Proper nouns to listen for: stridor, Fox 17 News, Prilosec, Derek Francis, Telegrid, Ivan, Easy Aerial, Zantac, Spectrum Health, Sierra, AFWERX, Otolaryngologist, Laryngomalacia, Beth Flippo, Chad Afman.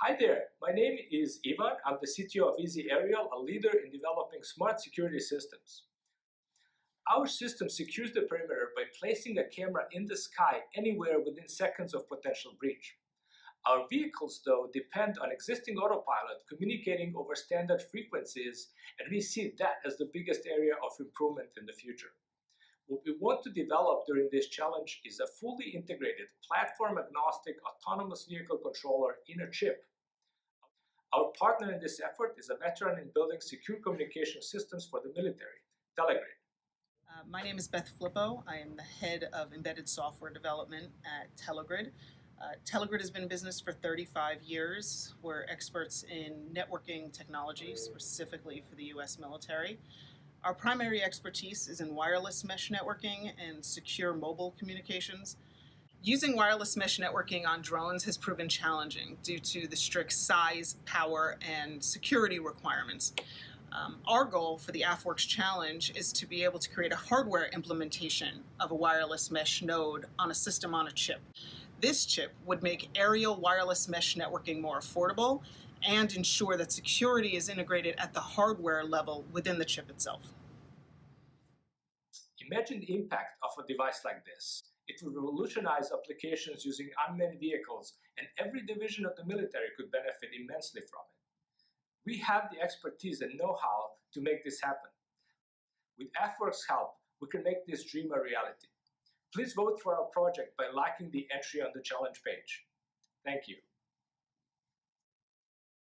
Hi there, my name is Ivan. I'm the CTO of Easy Aerial, a leader in developing smart security systems. Our system secures the perimeter by placing a camera in the sky anywhere within seconds of potential breach. Our vehicles, though, depend on existing autopilot communicating over standard frequencies, and we see that as the biggest area of improvement in the future. What we want to develop during this challenge is a fully integrated, platform-agnostic, autonomous vehicle controller in a chip. Our partner in this effort is a veteran in building secure communication systems for the military, Telegrid. My name is Beth Flippo. I am the head of embedded software development at Telegrid. Telegrid has been in business for 35 years. We're experts in networking technology, specifically for the U.S. military. Our primary expertise is in wireless mesh networking and secure mobile communications. Using wireless mesh networking on drones has proven challenging due to the strict size, power, and security requirements. Our goal for the AFWERX challenge is to be able to create a hardware implementation of a wireless mesh node on a system on a chip. This chip would make aerial wireless mesh networking more affordable and ensure that security is integrated at the hardware level within the chip itself. Imagine the impact of a device like this. It would revolutionize applications using unmanned vehicles, and every division of the military could benefit immensely from it. We have the expertise and know-how to make this happen. With AFWERX's help, we can make this dream a reality. Please vote for our project by liking the entry on the challenge page. Thank you.